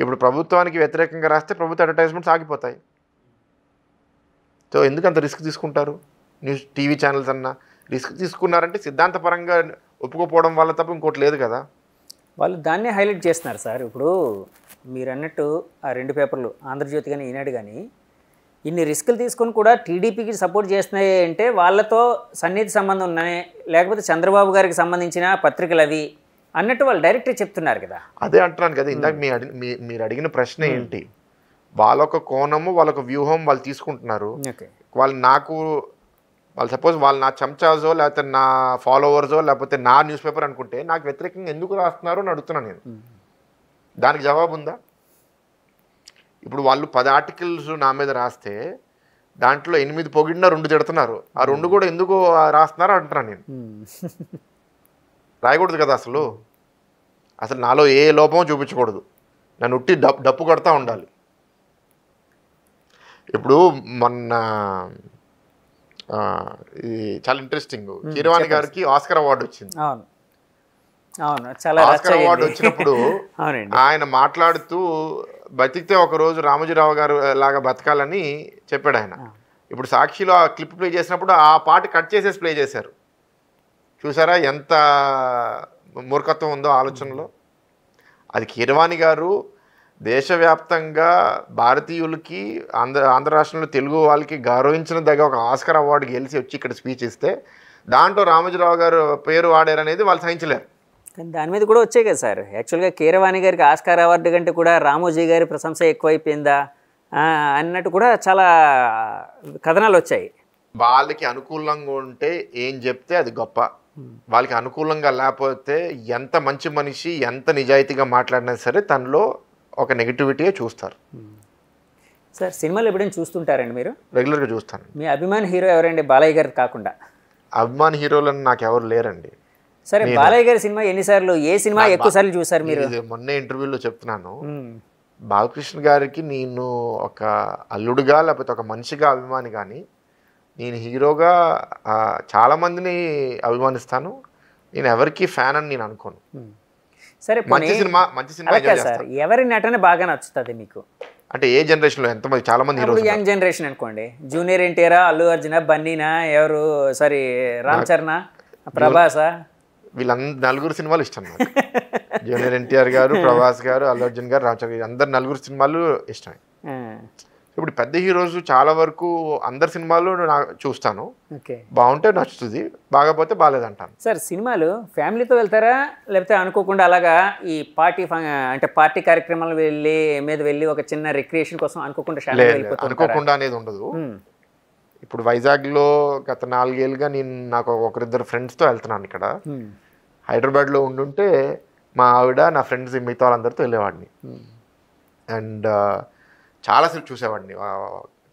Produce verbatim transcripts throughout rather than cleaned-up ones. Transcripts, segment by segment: ఇప్పుడు ప్రభుత్వానికి వ్యతిరేకంగా రాస్తే ప్రభుత్వ అడ్వర్టైజ్మెంట్స్ ఆగిపోతాయి. సో ఎందుకంత రిస్క్ తీసుకుంటారు న్యూస్ టీవీ ఛానల్స్ అన్న? రిస్క్ తీసుకున్నారంటే సిద్ధాంతపరంగా ఒప్పుకోపోవడం వల్ల తప్ప ఇంకోటి లేదు కదా. వాళ్ళు దాన్నే హైలైట్ చేస్తున్నారు సార్. ఇప్పుడు మీరు అన్నట్టు ఆ రెండు పేపర్లు ఆంధ్రజ్యోతి కానీ ఈనాడు కానీ ఇన్ని రిస్కులు తీసుకొని కూడా టీడీపీకి సపోర్ట్ చేస్తున్నాయి అంటే వాళ్ళతో సన్నిహిత సంబంధం ఉన్నాయి, లేకపోతే చంద్రబాబు గారికి సంబంధించిన పత్రికలు అవి అన్నట్టు వాళ్ళు డైరెక్ట్గా చెప్తున్నారు కదా. అదే అంటున్నాను కదా ఇందాక మీ అడిగి మీరు అడిగిన ప్రశ్న ఏంటి, వాళ్ళొక కోణము వాళ్ళొక వ్యూహం వాళ్ళు తీసుకుంటున్నారు. వాళ్ళు నాకు వాళ్ళు సపోజ్ వాళ్ళు నా చెంచాజో లేకపోతే నా ఫాలోవర్సో లేకపోతే నా న్యూస్ పేపర్ అనుకుంటే నాకు వ్యతిరేకంగా ఎందుకు రాస్తున్నారు అని అడుగుతున్నాను నేను. దానికి జవాబు ఉందా? ఇప్పుడు వాళ్ళు పది ఆర్టికల్స్ నా మీద రాస్తే దాంట్లో ఎనిమిది పొగిడినా రెండు తిడుతున్నారు. ఆ రెండు కూడా ఎందుకు రాస్తున్నారు అంటున్నాను నేను. రాయకూడదు కదా అసలు, అసలు నాలో ఏ లోపమో చూపించకూడదు, నన్ను ఉట్టి డప్పు డప్పు కొడతా ఉండాలి. ఇప్పుడు మొన్న ఇది చాలా ఇంట్రెస్టింగ్, కీరవాణి గారికి ఆస్కర్ అవార్డు వచ్చింది. ఆస్కర్ అవార్డు వచ్చినప్పుడు ఆయన మాట్లాడుతూ బతికితే ఒకరోజు రామోజీరావు గారు లాగా బతకాలని చెప్పాడు ఆయన. ఇప్పుడు సాక్షిలో ఆ క్లిప్ ప్లే చేసినప్పుడు ఆ పాట కట్ చేసేసి ప్లే చేశారు. చూసారా ఎంత మూర్ఖత్వం ఉందో ఆలోచనలో. అది కీరవాణి గారు దేశవ్యాప్తంగా భారతీయులకి ఆంధ్ర ఆంధ్ర రాష్ట్రంలో తెలుగు వాళ్ళకి గౌరవించిన దగ్గర ఒక ఆస్కర్ అవార్డు గెలిచి వచ్చి ఇక్కడ స్పీచ్ ఇస్తే దాంట్లో రామోజీరావు గారు పేరు వాడారు అనేది వాళ్ళు సహించలేరు. కానీ దాని మీద కూడా వచ్చాయి కదా సార్. యాక్చువల్గా కీరవాణి గారికి ఆస్కార్ అవార్డు కంటే కూడా రామోజీ గారి ప్రశంస ఎక్కువైపోయిందా అన్నట్టు కూడా చాలా కథనాలు వచ్చాయి. వాళ్ళకి అనుకూలంగా ఉంటే ఏం చెప్తే అది గొప్ప, వాళ్ళకి అనుకూలంగా లేకపోతే ఎంత మంచి మనిషి ఎంత నిజాయితీగా మాట్లాడినా సరే తనలో ఒక నెగిటివిటీయే చూస్తారు. సార్ సినిమాలు ఎప్పుడైనా చూస్తుంటారండి మీరు? రెగ్యులర్గా చూస్తాను. మీ అభిమాన్ హీరో ఎవరండి బాలయ్య గారు కాకుండా? అభిమాన్ హీరోలను నాకు ఎవరు లేరండి. సరే బాలయ్య గారి సినిమా ఎన్నిసార్లు, ఏ సినిమా ఎక్కువ సార్లు చూసారు మీరు? మొన్న ఇంటర్వ్యూలో చెప్తున్నాను, బాలకృష్ణ గారికి నేను ఒక అల్లుడుగా లేకపోతే ఒక మనిషిగా అభిమాని, కానీ నేను హీరోగా చాలామందిని అభిమానిస్తాను. నేను ఎవరికి ఫ్యాన్ అని నేను అనుకోను. సరే మంచి సినిమా మంచి సినిమా సార్. ఎవరి నటన బాగా నచ్చుతుంది మీకు అంటే ఏ జనరేషన్లో? ఎంతమంది చాలా మంది హీరోస్, యంగ్ జనరేషన్ అనుకోండి, జూనియర్ ఎన్టీఆర్, అల్లు అర్జున, బన్నీనా, ఎవరు సారీ రామ్చరణ్, ప్రభాసా, వీళ్ళ నలుగురు సినిమాలు ఇష్టం నాకు. జూనియర్ ఎన్టీఆర్ గారు, ప్రభాస్ గారు, అల్లు అర్జున్ గారు, రామ్చరణ్ గారు, అందరు నలుగురు సినిమాలు ఇష్టమే. ఇప్పుడు పెద్ద హీరోస్ చాలా వరకు అందరి సినిమాలు చూస్తాను, బాగుంటే నచ్చుతుంది, బాగాపోతే బాగాలేదంటాను. సార్ సినిమాలు ఫ్యామిలీతో వెళ్తారా లేకపోతే అనుకోకుండా అలాగా ఈ పార్టీ అంటే పార్టీ కార్యక్రమాలు వెళ్ళి మీద వెళ్ళి ఒక చిన్న రిక్రియేషన్ కోసం అనుకోకుండా? అనుకోకుండా అనేది ఉండదు. ఇప్పుడు వైజాగ్లో గత నాలుగేళ్ళుగా నేను నాకు ఒకరిద్దరు ఫ్రెండ్స్తో వెళ్తున్నాను. ఇక్కడ హైదరాబాద్లో ఉండుంటే మా ఆవిడ నా ఫ్రెండ్స్ మిగతా వాళ్ళందరితో వెళ్ళేవాడిని. అండ్ చాలా సినిమా చూసేవాడిని.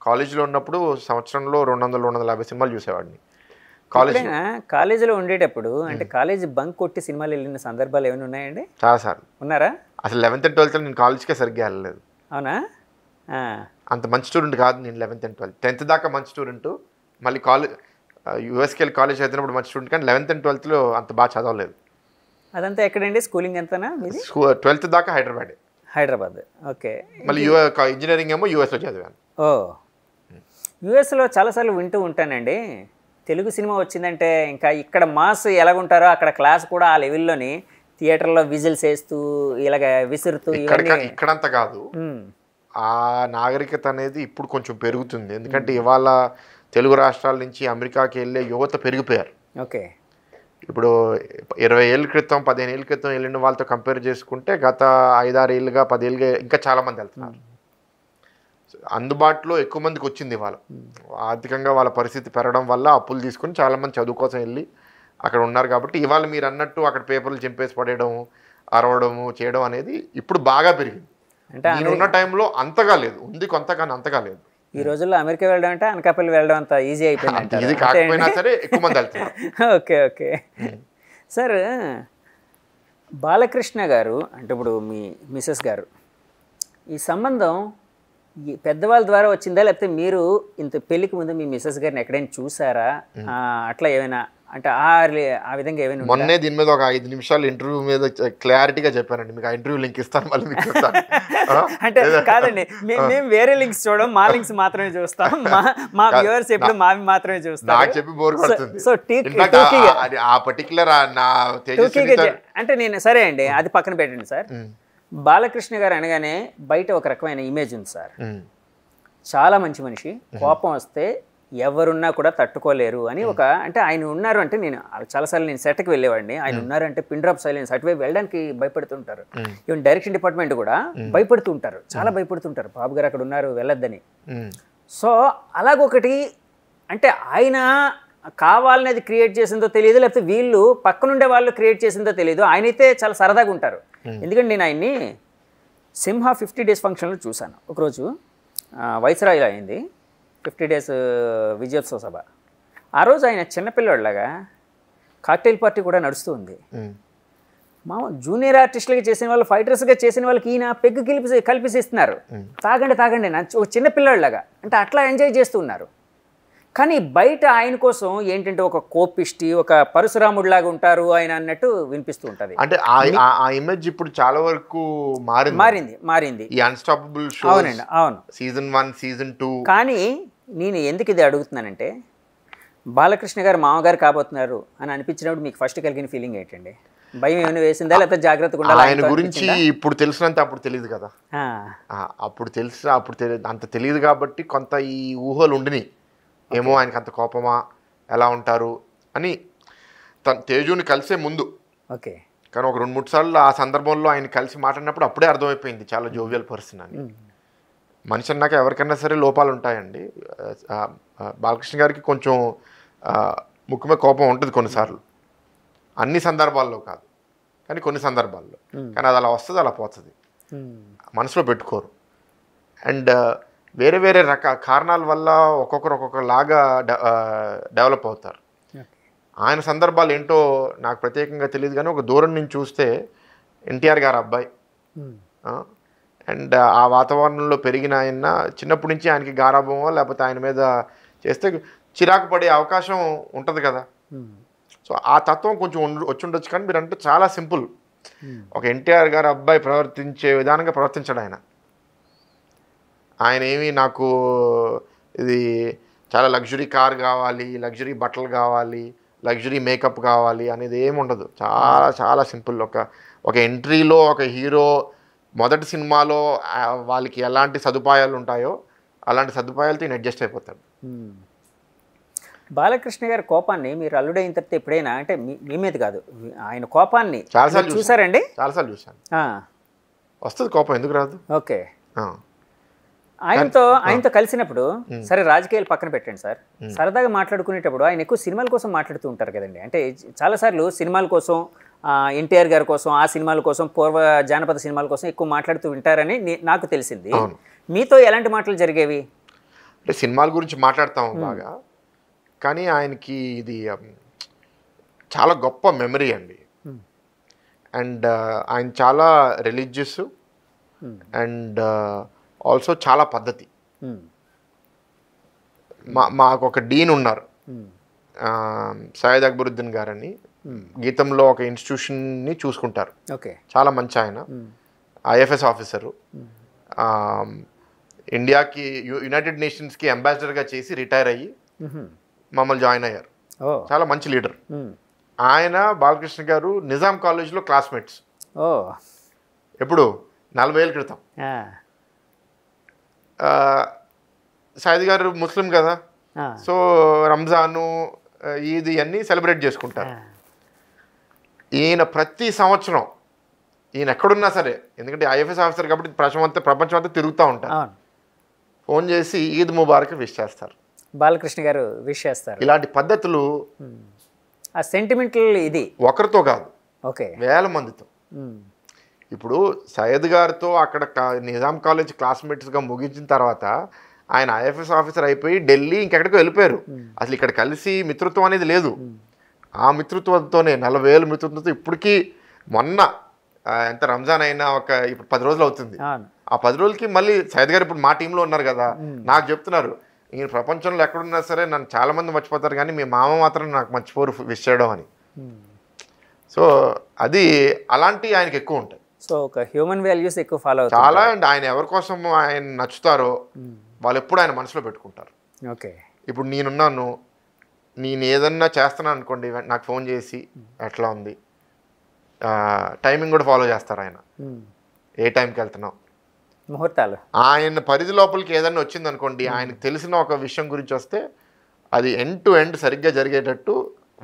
కాలేజీలో ఉన్నప్పుడు సంవత్సరంలో రెండు వందల రెండు వందల యాభై సినిమాలు చూసేవాడిని. కాలేజ్ కాలేజీలో ఉండేటప్పుడు అంటే కాలేజ్ బంక్ కొట్టి సినిమాలు వెళ్ళిన సందర్భాలు ఏమైనా ఉన్నాయండి? చాలా సార్ ఉన్నారా? అసలు లెవెన్త్ అండ్ ట్వెల్త్ నేను కాలేజ్కే సరిగ్గా వెళ్ళలేదు. అవునా? అంత మంచి స్టూడెంట్ కాదు నేను. లెవెన్త్ అండ్ ట్వెల్త్ టెన్త్ దాకా మంచి స్టూడెంట్, మళ్ళీ కాలేజ్ యూఎస్కి వెళ్ళి కాలేజ్ చదివినప్పుడు మంచి స్టూడెంట్, కానీ లెవెన్త్ అండ్ ట్వెల్త్లో అంత బాగా చదవలేదు. అదంతా ఎక్కడండి స్కూలింగ్ ఎంతనా? ట్వెల్త్ దాకా హైదరాబాద్. హైదరాబాద్ ఓకే. మళ్ళీ ఇంజనీరింగ్ ఏమో యూఎస్లో చదివాను. ఓ యూఎస్లో చాలాసార్లు వింటూ ఉంటానండి, తెలుగు సినిమా వచ్చిందంటే ఇంకా ఇక్కడ మాస్ ఎలాగుంటారో అక్కడ క్లాస్ కూడా ఆ లెవెల్లోని థియేటర్లో విజిల్స్ వేస్తూ ఇలాగ విసురుతూ. ఇక్కడంతా కాదు, ఆ నాగరికత అనేది ఇప్పుడు కొంచెం పెరుగుతుంది. ఎందుకంటే ఇవాళ తెలుగు రాష్ట్రాల నుంచి అమెరికాకి వెళ్ళే యువత పెరిగిపోయారు. ఓకే. ఇప్పుడు ఇరవై ఏళ్ళ క్రితం పదిహేను ఏళ్ళ క్రితం వెళ్ళిన వాళ్ళతో కంపేర్ చేసుకుంటే గత ఐదారు ఏళ్ళుగా పదేళ్ళుగా ఇంకా చాలామంది వెళ్తున్నారు. అందుబాటులో ఎక్కువ మందికి వచ్చింది ఇవాళ. ఆర్థికంగా వాళ్ళ పరిస్థితి పెరగడం వల్ల అప్పులు తీసుకుని చాలామంది చదువు కోసం వెళ్ళి అక్కడ ఉన్నారు. కాబట్టి ఇవాళ మీరు అన్నట్టు అక్కడ పేపర్లు చింపేసి పడేయడం, అరవడము చేయడం అనేది ఇప్పుడు బాగా పెరిగింది. అంటే నేను ఉన్న టైంలో అంతగా లేదు, ఉంది కొంత కానీ అంతగా లేదు. ఈ రోజుల్లో అమెరికా వెళ్ళడం అంటే అనకాపల్లి వెళ్ళడం అంత ఈజీ అయిపోయింది. Okay okay sir. బాలకృష్ణ గారు అంటే ఇప్పుడు మీ మిసెస్ గారు, ఈ సంబంధం ఈ పెద్దవాళ్ళ ద్వారా వచ్చిందా లేకపోతే మీరు ఇంత పెళ్ళికి ముందు మీ మిసెస్ గారిని ఎక్కడైనా చూసారా? అట్లా ఏమైనా అంటే ఆ విధంగా ఏమైనా మొన్నే దీని మీద ఒక ఐదు నిమిషాలు ఇంటర్వ్యూ మీద క్లారిటీగా చెప్పానండి. మీకు ఆ ఇంటర్వ్యూ లింక్ ఇస్తాను, మళ్ళీ మీకు చెప్తాను. అంటే కాదండి, మేము వేరే లింక్స్ చూడడం, మా లింక్స్ మాత్రమే చూస్తాం, మా వ్యూవర్స్ ఎప్పుడు మావి మాత్రమే చూస్తాం. నాకు చెప్పి బోర్ కొడుతుంది. సో ఆ పర్టికులర్ నా తేజస్వి అంటే నేను సరే అండి, అది పక్కన పెట్టండి సార్. బాలకృష్ణ గారు అనగానే బయట ఒక రకమైన ఇమేజ్ ఉంది సార్, చాలా మంచి మనిషి, కోపం వస్తే ఎవరున్నా కూడా తట్టుకోలేరు అని ఒక, అంటే ఆయన ఉన్నారు అంటే నేను చాలాసార్లు నేను సెట్కి వెళ్ళేవాడిని, ఆయన ఉన్నారు అంటే పిన్ డ్రాప్ సైలెన్స్, అటువైపు వెళ్ళడానికి భయపడుతుంటారు. ఈవెన్ డైరెక్షన్ డిపార్ట్మెంట్ కూడా భయపడుతుంటారు, చాలా భయపడుతుంటారు, బాబు గారు అక్కడ ఉన్నారు వెళ్ళొద్దని. సో అలాగొకటి, అంటే ఆయన కావాలని అది క్రియేట్ చేసిందో తెలియదు, లేకపోతే వీళ్ళు పక్కనుండే వాళ్ళు క్రియేట్ చేసిందో తెలియదు. ఆయనైతే చాలా సరదాగా ఉంటారు. ఎందుకంటే నేను ఆయన్ని సింహ ఫిఫ్టీ డేస్ ఫంక్షన్లో చూశాను. ఒకరోజు వైస్రాయ్ అయింది ఫిఫ్టీ డేస్ విజయోత్సవ సభ. ఆ రోజు ఆయన చిన్నపిల్లవాళ్ళగా కాక్టైల్ పార్టీ కూడా నడుస్తూ ఉంది. మా జూనియర్ ఆర్టిస్టులుగా చేసిన వాళ్ళు, ఫైటర్స్గా చేసిన వాళ్ళకి ఈయన పెగ్గు కలిపి కల్పిసిస్తున్నారు, తాగండి తాగండి నా ఒక చిన్నపిల్లవాళ్ళగా, అంటే అట్లా ఎంజాయ్ చేస్తూ ఉన్నారు. కానీ బయట ఆయన కోసం ఏంటంటే ఒక కోపిష్టి, ఒక పరశురాముడు లాగా ఉంటారు ఆయన అన్నట్టు వినిపిస్తూ ఉంటుంది. అంటే ఆ ఇమేజ్ ఇప్పుడు చాలా వరకు మారింది మారింది మారింది ఈ అన్‌స్టాపబుల్ షో. అవునండి, అవును, సీజన్ వన్ సీజన్ టూ. కానీ నేను ఎందుకు ఇది అడుగుతున్నానంటే, బాలకృష్ణ గారు మామగారు కాబోతున్నారు అని అనిపించినప్పుడు మీకు ఫస్ట్ కలిగిన ఫీలింగ్ ఏంటండి? భయం ఏమైనా వేసిందా, లేకపోతే జాగ్రత్తగా ఉండాలి ఆయన గురించి? ఇప్పుడు తెలిసినంత అప్పుడు తెలియదు కదా, అప్పుడు తెలిసిన అప్పుడు తెలియదు, అంత తెలియదు కాబట్టి కొంత ఈ ఊహలు ఉండినాయి. ఏమో ఆయనకు అంత కోపమా, ఎలా ఉంటారు అని తను తేజుని కలిసే ముందు. ఓకే, కానీ ఒక రెండు మూడు సార్లు ఆ సందర్భంలో ఆయన కలిసి మాట్లాడినప్పుడు అప్పుడే అర్థమైపోయింది చాలా జోవియల్ పర్సన్ అని. మనిషి అన్నాక ఎవరికైనా సరే లోపాలు ఉంటాయండి. బాలకృష్ణ గారికి కొంచెం ముఖ్యమే కోపం ఉంటుంది కొన్నిసార్లు, అన్ని సందర్భాల్లో కాదు కానీ కొన్ని సందర్భాల్లో. కానీ అది అలా వస్తుంది, అలా పోతుంది, మనసులో పెట్టుకోరు. అండ్ వేరే వేరే రక కారణాల వల్ల ఒక్కొక్కరు ఒక్కొక్కలాగా డెవలప్ అవుతారు. ఆయన సందర్భాలు ఏంటో నాకు ప్రత్యేకంగా తెలియదు, కానీ ఒక దూరం నుంచి చూస్తే ఎన్టీఆర్ గారు అబ్బాయి, అండ్ ఆ వాతావరణంలో పెరిగిన ఆయన చిన్నప్పటి నుంచి ఆయనకి గారాభమో లేకపోతే ఆయన మీద చేస్తే చిరాకు పడే అవకాశం ఉంటుంది కదా. సో ఆ తత్వం కొంచెం వచ్చి ఉండొచ్చు. కానీ మీరు అంటే చాలా సింపుల్, ఒక ఎన్టీఆర్ గారు అబ్బాయి ప్రవర్తించే విధానంగా ప్రవర్తించాడు ఆయన. ఆయన ఏమి నాకు ఇది చాలా లగ్జరీ కార్ కావాలి, లగ్జరీ బట్టలు కావాలి, లగ్జరీ మేకప్ కావాలి అనేది ఏమి ఉండదు. చాలా చాలా సింపుల్. ఒక ఒక ఎంట్రీలో ఒక హీరో మొదటి సినిమాలో వాళ్ళకి ఎలాంటి సదుపాయాలు ఉంటాయో అలాంటి సదుపాయాలతో ఈయన అడ్జస్ట్ అయిపోతాడు. బాలకృష్ణ గారి కోపాన్ని మీరు అల్లుడే ఇంత ఎప్పుడైనా, అంటే మీ మీద కాదు, ఆయన కోపాన్ని చాలాసార్లు చూసారండి? చాలాసార్లు చూసాను. వస్తుంది కోపం, ఎందుకు రాదు. ఓకే, ఆయనతో ఆయనతో కలిసినప్పుడు సరే రాజకీయాలు పక్కన పెట్టండి సార్, సరదాగా మాట్లాడుకునేటప్పుడు ఆయన ఎక్కువ సినిమాల కోసం మాట్లాడుతూ ఉంటారు కదండి. అంటే చాలాసార్లు సినిమాల కోసం, ఎన్టీఆర్ గారి కోసం, ఆ సినిమాల కోసం, పూర్వ జానపద సినిమాల కోసం ఎక్కువ మాట్లాడుతూ ఉంటారని నాకు తెలిసింది. మీతో ఎలాంటి మాటలు జరిగేవి? అంటే సినిమాల గురించి మాట్లాడతాం బాగా, కానీ ఆయనకి ఇది చాలా గొప్ప మెమరీ అండి. అండ్ ఆయన చాలా రిలీజియస్ అండ్ ఆల్సో చాలా పద్ధతి. మా మాకు ఒక డీన్ ఉన్నారు, సయ్యద్ అక్బరుద్దీన్ గారని, గీతంలో ఒక ఇన్స్టిట్యూషన్ని చూసుకుంటారు. ఓకే, చాలా మంచి ఆయన, ఐఎఫ్ఎస్ ఆఫీసరు, ఇండియాకి యునైటెడ్ నేషన్స్కి అంబాసిడర్గా చేసి రిటైర్ అయ్యి మమ్మల్ని జాయిన్ అయ్యారు. చాలా మంచి లీడర్ ఆయన. బాలకృష్ణ గారు నిజాం కాలేజ్లో క్లాస్మేట్స్, ఎప్పుడు నలభై ఏళ్ళ క్రితం. సయ్యద్ గారు ముస్లిం కదా, సో రంజాను ఈద్ అన్నీ సెలబ్రేట్ చేసుకుంటారు. ఈయన ప్రతి సంవత్సరం ఈయన ఎక్కడున్నా సరే, ఎందుకంటే ఐఎఫ్ఎస్ ఆఫీసర్ కాబట్టి ప్రపంచమంతా ప్రపంచమంతా తిరుగుతూ ఉంటారు, ఫోన్ చేసి ఈద్ ముబారక్ విష్ చేస్తారు, బాలకృష్ణ గారు విష్ చేస్తారు. ఇలాంటి పద్ధతులు ఆ సెంటిమెంటల్, ఇది ఒకరితో కాదు, ఓకే వేల మందితో. ఇప్పుడు సయ్యద్ గారితో అక్కడ నిజాం కాలేజ్ క్లాస్మేట్స్గా ముగించిన తర్వాత ఆయన ఐఎఫ్ఎస్ ఆఫీసర్ అయిపోయి ఢిల్లీ ఇంకెక్కడికో వెళ్ళిపోయారు. అసలు ఇక్కడ కలిసి మిత్రత్వం అనేది లేదు. ఆ మిత్రత్వంతోనే నలభై ఏళ్ళ మిత్రత్వంతో ఇప్పటికీ, మొన్న ఎంత రంజాన్ అయినా ఒక ఇప్పుడు పది రోజులు అవుతుంది. ఆ పది రోజులకి మళ్ళీ సయ్యద్ గారు ఇప్పుడు మా టీంలో ఉన్నారు కదా, నాకు చెప్తున్నారు ఈ ప్రపంచంలో ఎక్కడున్నా సరే నన్ను చాలామంది మర్చిపోతారు కానీ మీ మామ మాత్రం నాకు మర్చిపోరు విష్ చేయడం అని. సో అది అలాంటి ఆయనకి ఎక్కువ ఉంటాయి. సో ఒక హ్యూమన్ వాల్యూస్ ఎక్కువ ఫాలో అవుతారు చాలా. అండ్ ఆయన ఎవరి కోసం ఆయన నచ్చుతారో వాళ్ళు ఎప్పుడు ఆయన మనసులో పెట్టుకుంటారు. ఓకే, ఇప్పుడు నేనున్నాను, నేను ఏదన్నా చేస్తున్నాను అనుకోండి, నాకు ఫోన్ చేసి ఎట్లా ఉంది, టైమింగ్ కూడా ఫాలో చేస్తారు ఆయన. ఏ టైంకి వెళ్తున్నాం, ముహూర్తాలు, ఆయన పరిధి లోపలికి ఏదన్నా వచ్చింది అనుకోండి, ఆయనకు తెలిసిన ఒక విషయం గురించి వస్తే అది ఎండ్ టు ఎండ్ సరిగ్గా జరిగేటట్టు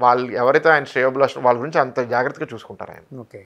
వాళ్ళు ఎవరైతే ఆయన శ్రేయోభిలాషం వాళ్ళ గురించి అంత జాగ్రత్తగా చూసుకుంటారు ఆయన. ఓకే,